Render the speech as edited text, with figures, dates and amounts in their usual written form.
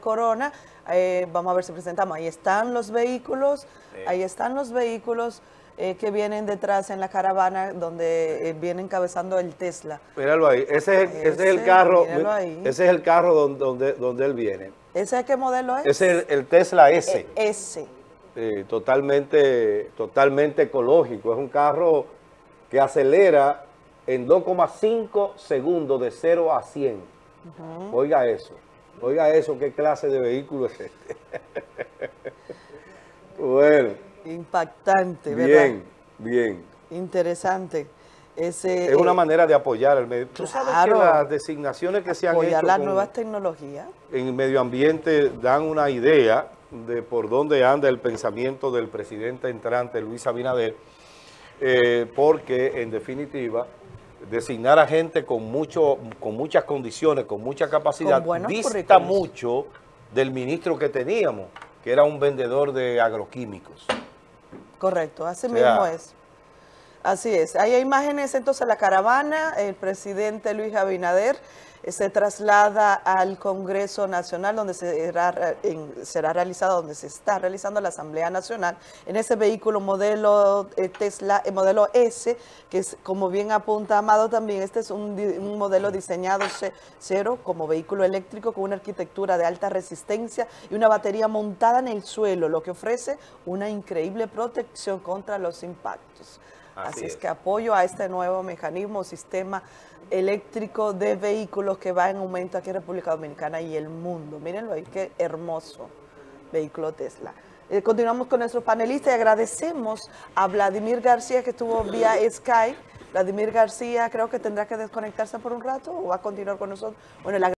Corona, vamos a ver si presentamos, ahí están los vehículos que vienen detrás en la caravana donde viene encabezando el Tesla. Míralo ahí, ese es el carro donde él viene. ¿Ese qué modelo es? Ese es el Tesla S. Totalmente ecológico, es un carro que acelera en 2,5 segundos de 0 a 100. Uh-huh. Oiga eso, ¿qué clase de vehículo es este? Bueno. Impactante, ¿verdad? Bien. Interesante. Es una manera de apoyar el medio. Tú sabes que las designaciones que se han hecho... Apoyar las nuevas tecnologías. En medio ambiente dan una idea de por dónde anda el pensamiento del presidente entrante, Luis Abinader, porque, en definitiva... Designar a gente con muchas condiciones, con mucha capacidad, dista mucho del ministro que teníamos, que era un vendedor de agroquímicos. Correcto, así mismo es. Así es. Ahí hay imágenes, entonces, la caravana, el presidente Luis Abinader se traslada al Congreso Nacional, donde se está realizando la Asamblea Nacional, en ese vehículo modelo Tesla, modelo S, que es, como bien apunta Amado también, este es un modelo diseñado cero como vehículo eléctrico con una arquitectura de alta resistencia y una batería montada en el suelo, lo que ofrece una increíble protección contra los impactos. Así es que apoyo a este nuevo mecanismo, sistema eléctrico de vehículos que va en aumento aquí en República Dominicana y el mundo. Mírenlo ahí, qué hermoso vehículo Tesla. Continuamos con nuestros panelistas y agradecemos a Vladimir García, que estuvo vía Skype. Vladimir García creo que tendrá que desconectarse por un rato o va a continuar con nosotros. Bueno,